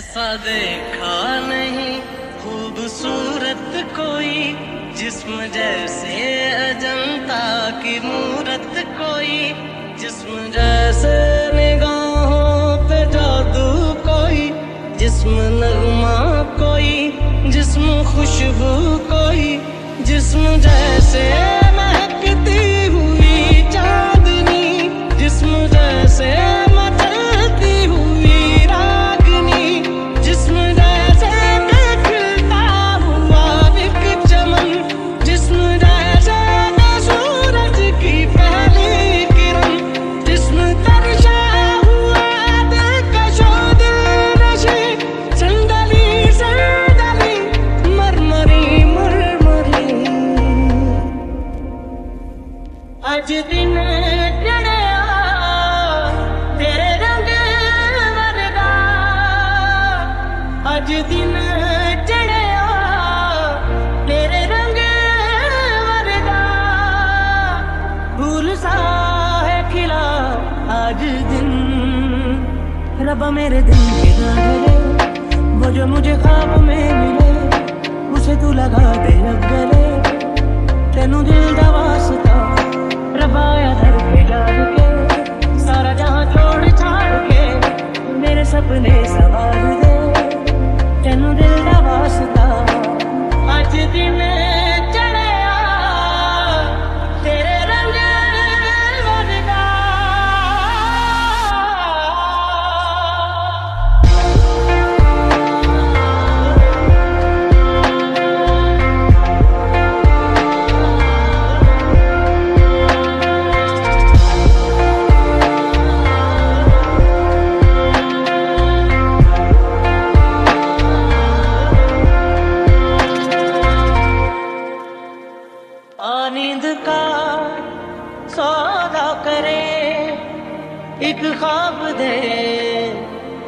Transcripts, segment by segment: ऐसा देखा नहीं खूबसूरत कोई जिस्म जैसे अजंता की मूरत कोई जिस्म जैसे निगाहों पे जादू कोई जिस्म नगमा कोई जिस्म खुशबू कोई जिस्म जैसे महकती हुई चांदनी जिस्म जैसे रबा मेरे दिल के गाले वो जो मुझे ख्वाब में मिले उसे तू लगा दे लब गले तेनू दिल दा वास्ता रबा यादर के डाल के सारा जहां छोड़ छाड़ के मेरे सपने सवार दे तेनू दिल दा वास्ता आज दी मैं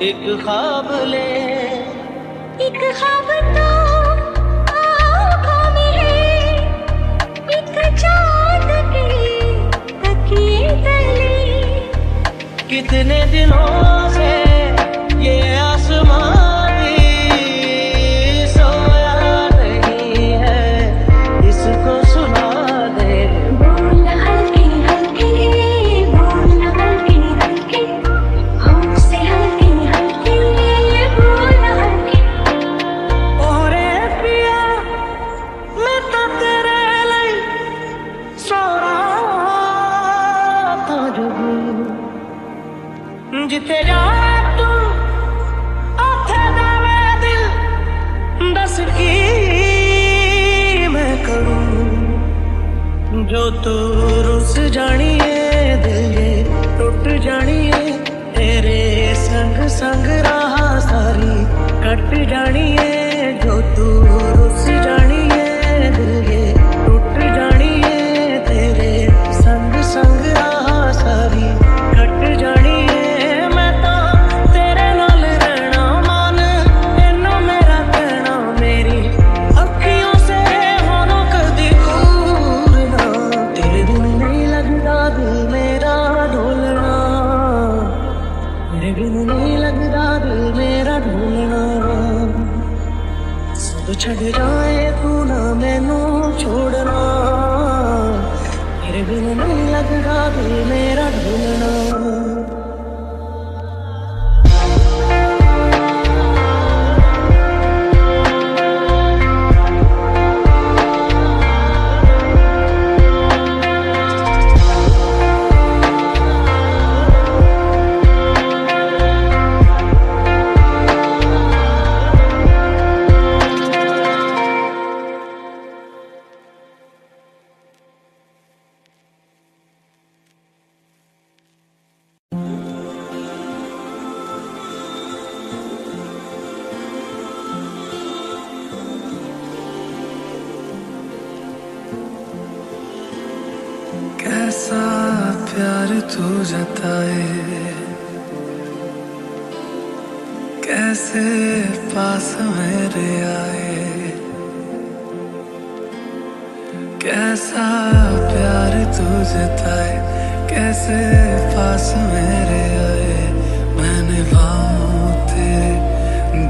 एक ख्वाब ले एक ख्वाब तो आँखों में है एक चाँद के तकिए तले कितने दिनों से ये आसमान भी सोया नहीं है इसको सुना दे बोल हल्की हल्की बोल हल्की हल्की हमसे जिथे जा तू उठे दा मेरा दिल दस की मैं करूं जो तू रुस जानी है दिल ये टूट जानी है तेरे संग संग राह सारी कट जानी है जो तू रुस जानी है दिल ये टूट जानी है तेरे संग संग राह सारी कट जानी है छड़ जाए तू ना मैनू छोड़ना मेरे बिन नहीं लगता दिल मेरा ढूंढना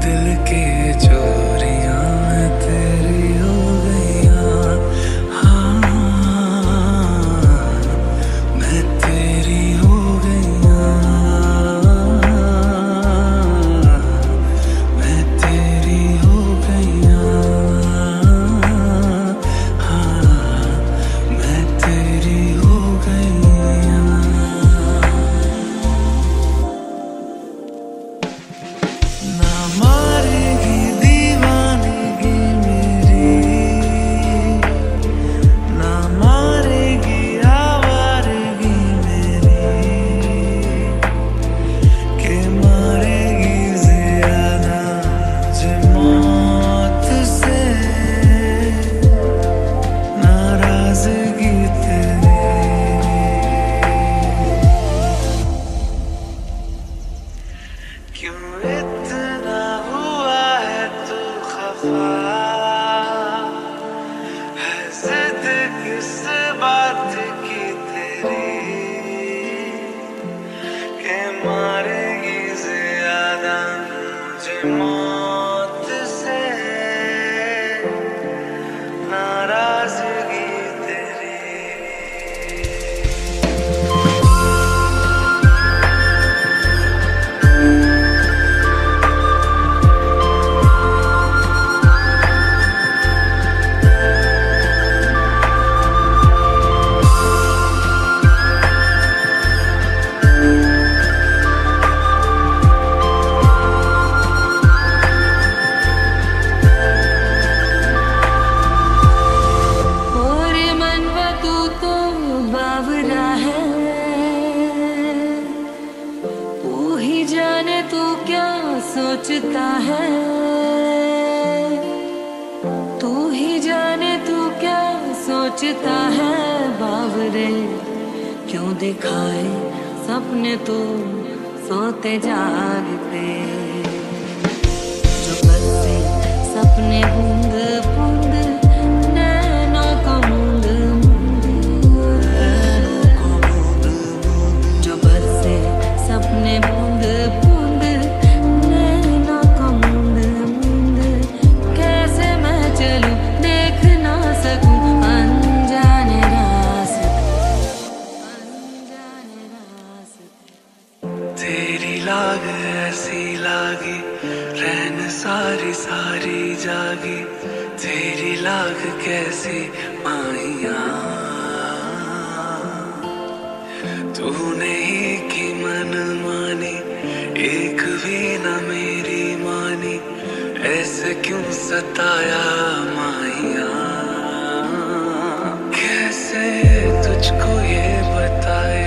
दिल की चोरियां तेरी हो गईयां, हाँ मैं तेरी हो गईयां, मैं तेरी हो गईयां, हाँ मैं तेरी हो गईयां। मारेगी दीवानगी मेरी, ना मारेगी आवारगी मेरी, के मारेगी ज़्यादा मुझे मौत से नाराज़गी तेरी। क्यों इतना हुआ है तू खफा है, जिद किस बात की तेरी, के मारेगी ज़्यादा मुझे मौत से नाराज़गी सोचता है, तू ही जाने तू क्या सोचता है। बावरे क्यों दिखाए सपने तू सोते जागते, जो करते सपने बूंद बूंद नैनों को बूंद बूंद, जो बरसे सपने बूंद बूंद लाग ऐसी लागी रहन सारी सारी जागी, तेरी लाग कैसी माहिया तूने ही की मन मानी, एक भी न मेरी मानी, ऐसे क्यों सताया माहिया। कैसे तुझको ये बताए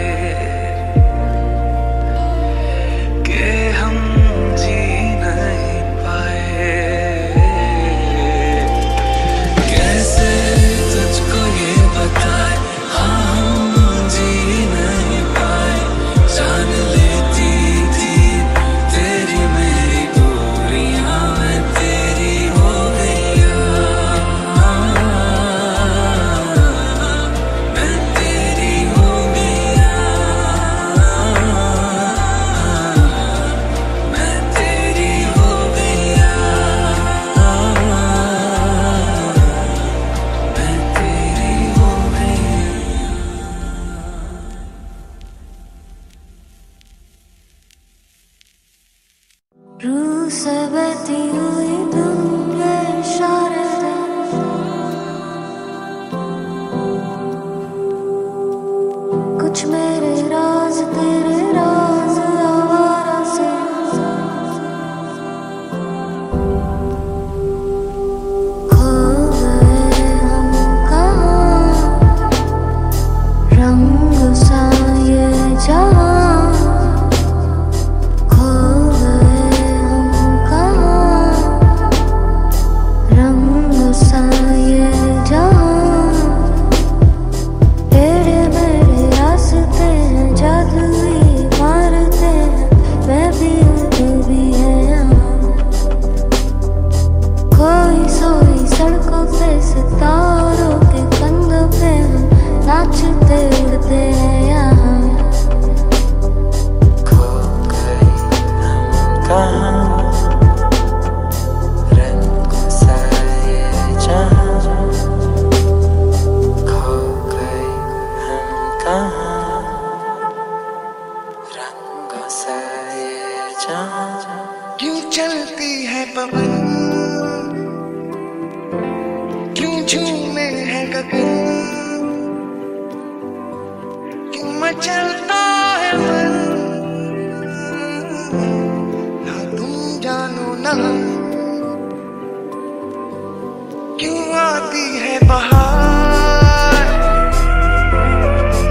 आती है बहार,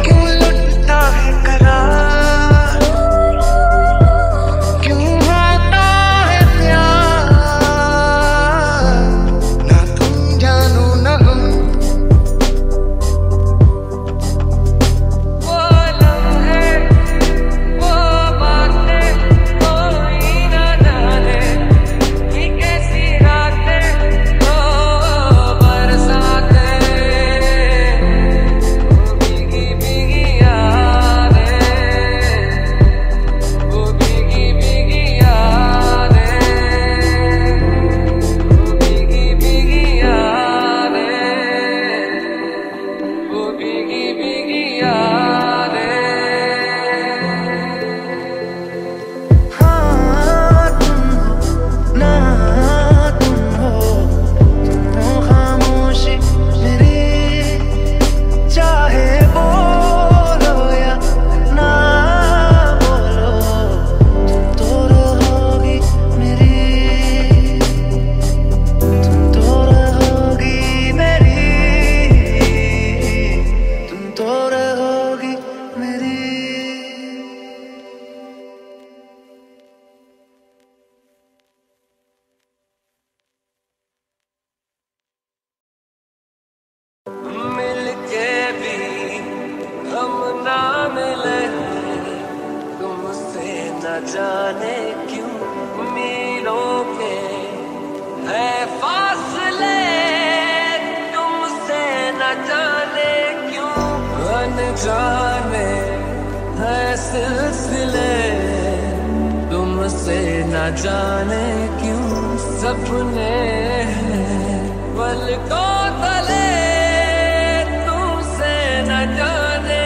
क्यों लुटता है करार, क्यों होता है प्यार। ना तुम जानो ना हम वो लम्हे, वो बातें कोई ना जाने कि कैसी रातें जाने क्यों मीलों के है फासले, तुमसे न जाने क्यों अनजाने है सिलसिले, तुमसे न जाने क्यों सपने हैं पलकों तले, तुमसे न जाने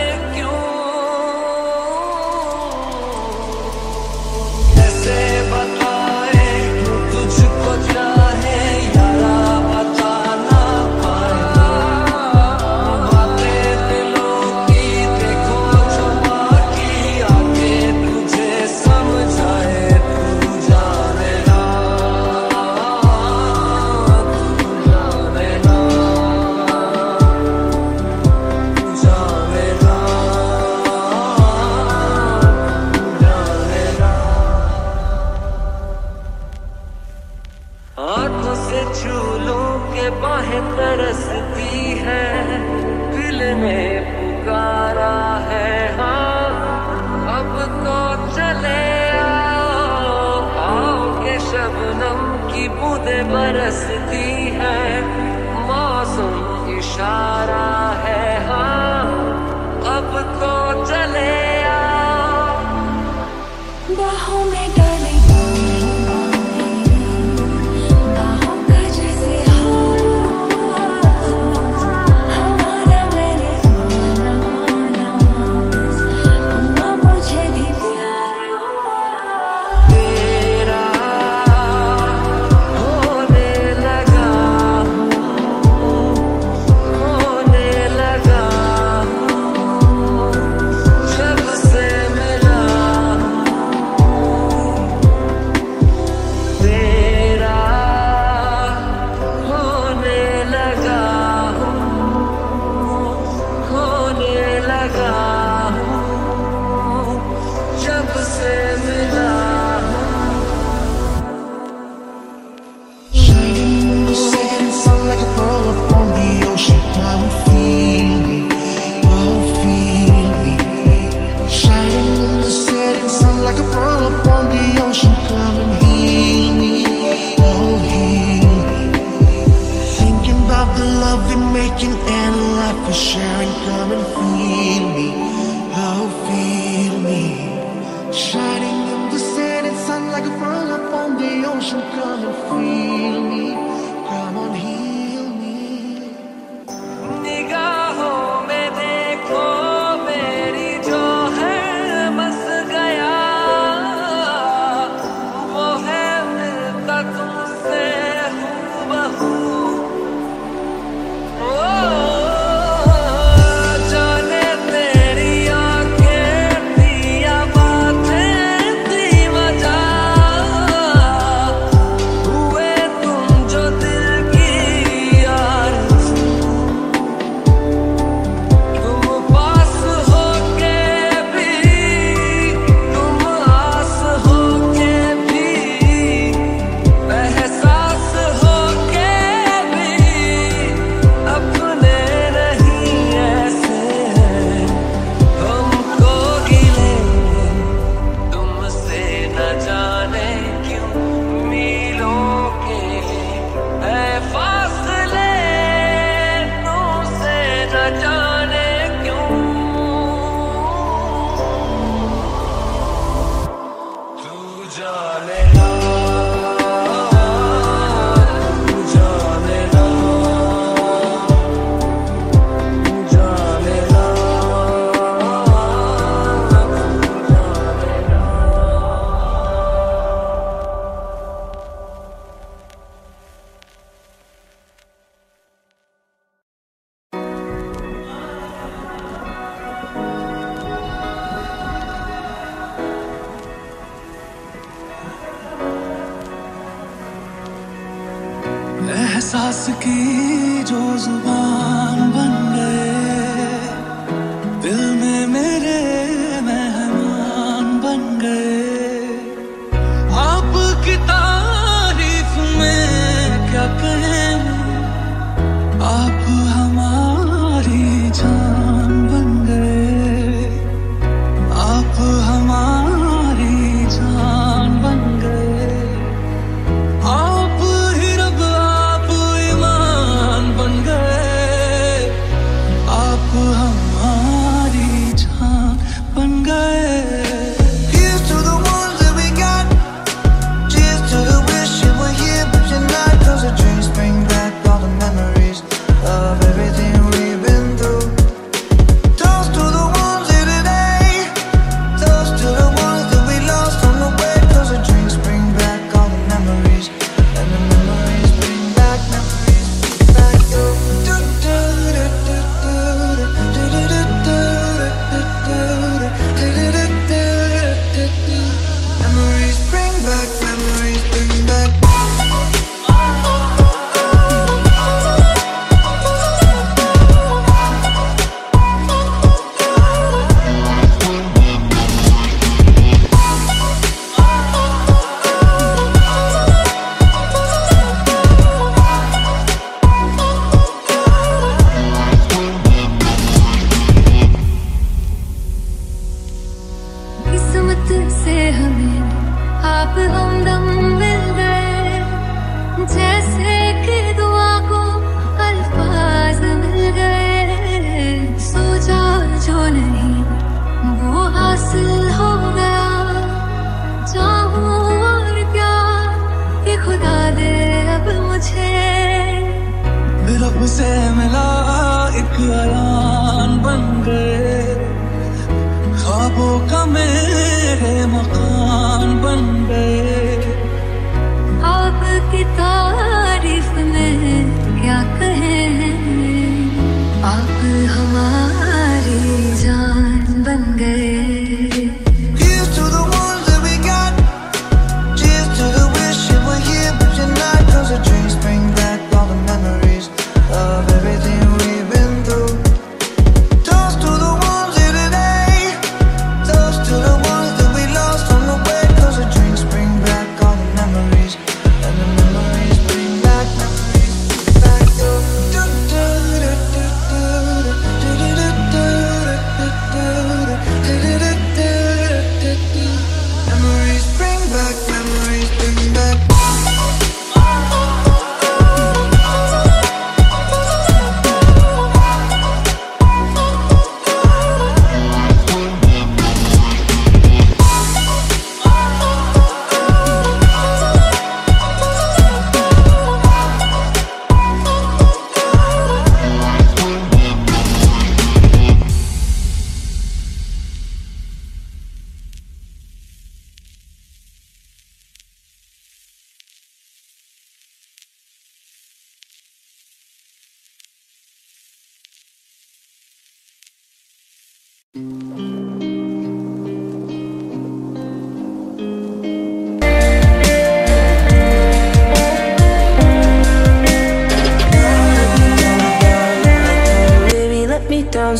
बरसती है, मौसम इशारा है हाँ अब तो चले आओ। बाहों में डाले बाहों का जैसे हो हमारा मेरे माना मुझे भी प्यार हो तेरा sharing, come and feel me, shining in the setting sun like a pearl upon the ocean, come and feel me, come on heal me. निगाहों में देखो मेरी जो है बस गया, वो है मिलता तुमसे हूबहू।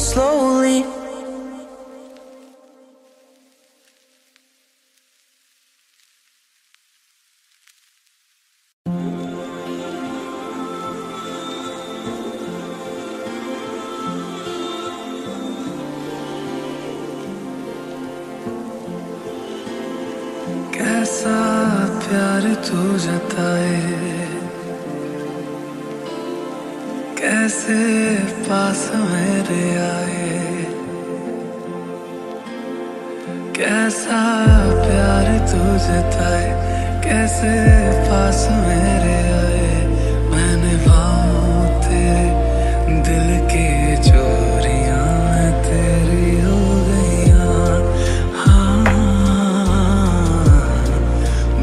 Slowly, कैसा प्यार तू जताए, कैसे पास मेरे आए, कैसा प्यार तू जताए, कैसे पास मेरे आए। मैं निभाऊं तेरे दिल की चोरियां, तेरी हो गईयां, हाँ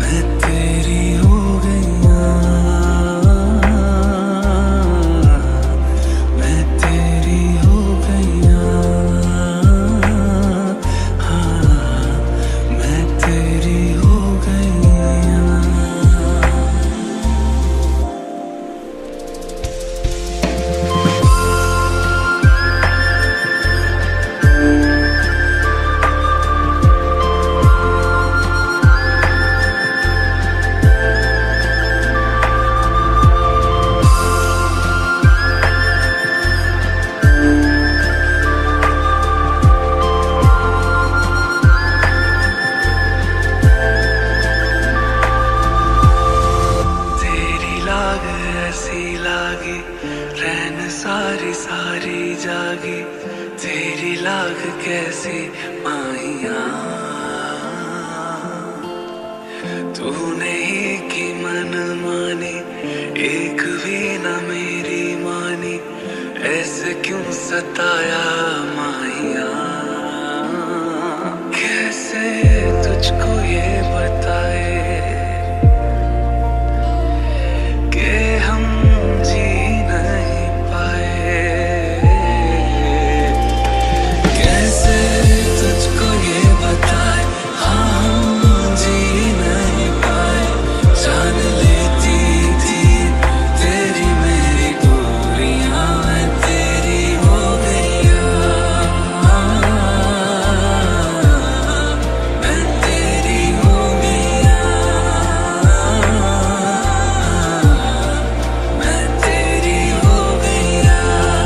मैं तेरी हो गईयां। लागे रैन सारी सारी जागे तेरी लाग कैसे माहिया। तूने एक ही मन मानी एक भी न मेरी मानी, ऐसे क्यों सताया माहिया। कैसे तुझको ये बताए कि हम जी नहीं पाए। कैसे तुझको ये बताए हाँ हम जी नहीं पाए। जान लेती थी तेरी मेरी दूरियां, मैं तेरी हो गया मैं तेरी हो गया मैं तेरी हो गया मैं तेरी हो गया।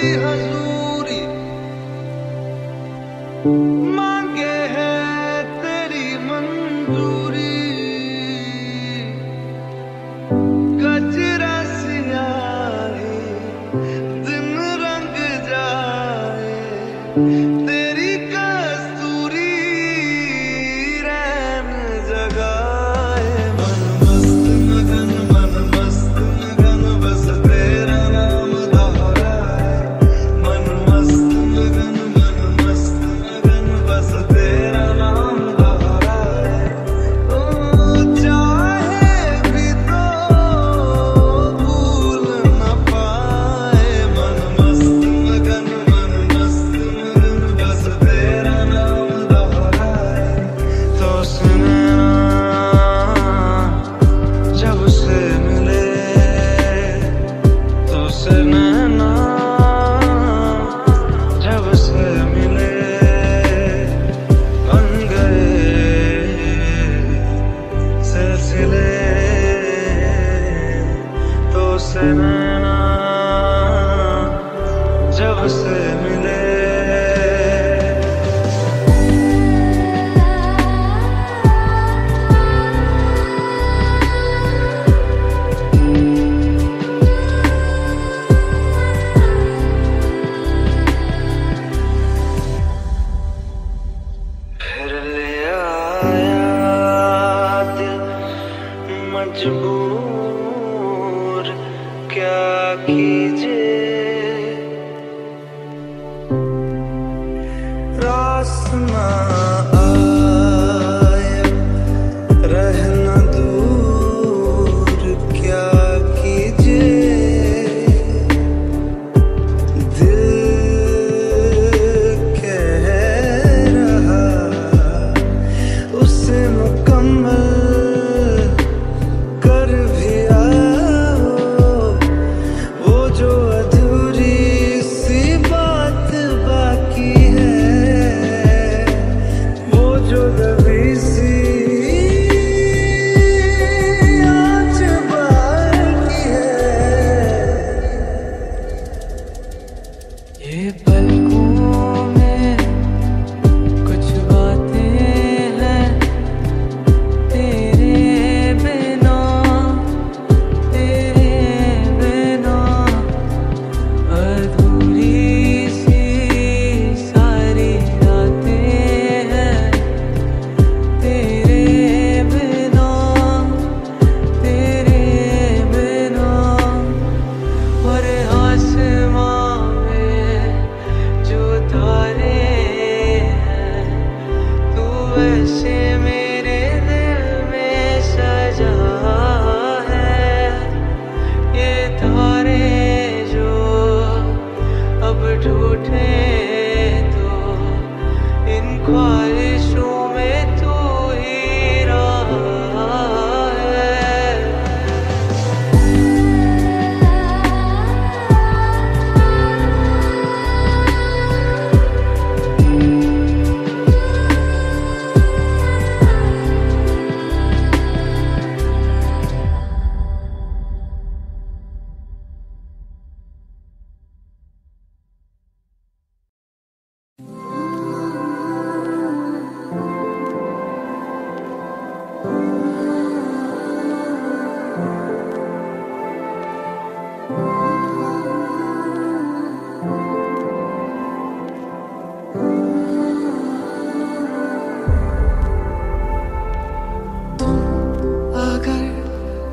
हजूरी मांगे है तेरी मंजूरी, कचरा सियाही दिन रंग जाए, तेरी कस्तूरी रैन जगा। जब से मिले फिर ले आया दिल मजबूर, क्या कीजिए रास्ना आए रहना दूर, क्या कीजिए दिल कह रहा उसे मुकम्मल कर भी आओ, वो जो अधूरी सी बात बाकी है, जो दबी सी आँच बाकी है। ये पलकों में कुछ बातें हैं, तेरे बिना अधूरी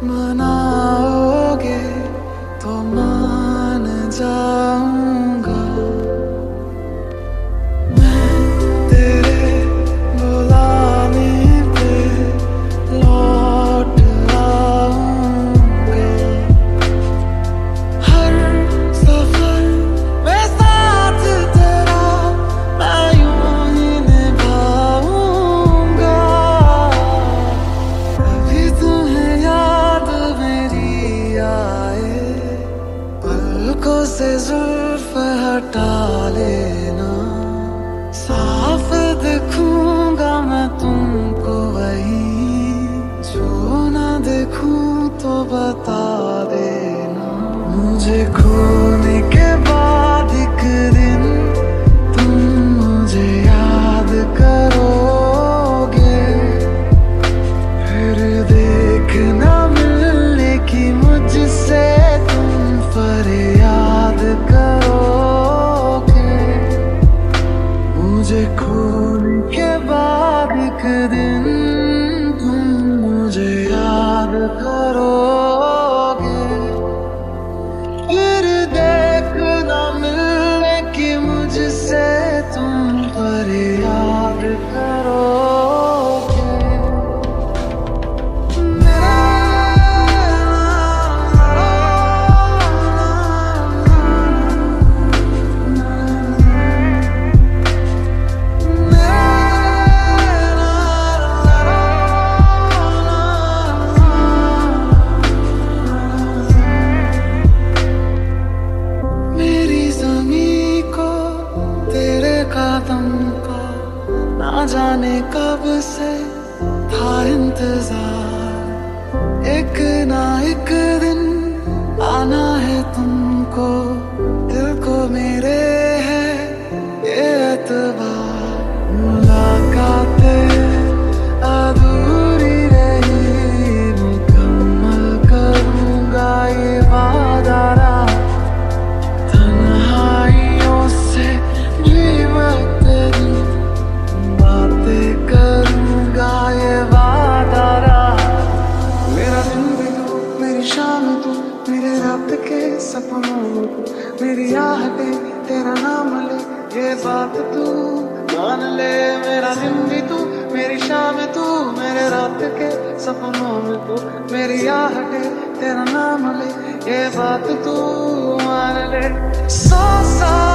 मनाओगे तो मान जाऊंगा मैं, तेरे बुलाने पे लौट आऊंगा। हर सफर में साथ तेरा मैं यूं ही निभाऊंगा, अभी तुम्हें याद से जुल्फ हटा लेना, साफ देखूंगा मैं तुमको वही, जो ना देखूं तो बता देना, मुझे खोने के बाद इंतजार एक ना एक दिन आना है तुमको, दिल को मेरे है ये एतबार। मुलाकातें अधूरी रही, मुकम्मल करूंगा ये वादा। तन्हाइयों से भी वक्त दूं, बातें करूंगा ये वादा। मेरा दिन भी तू, मेरी शाम तू, मेरे रात के सपनों को, मेरी आहटें तेरा नाम ले, ये बात तू मान ले। मेरा दिन भी तू, मेरी शाम तू, मेरे रात के सपनों में तू, मेरी आहटे तेरा नाम ले, ये बात तू मान ले। सौ साल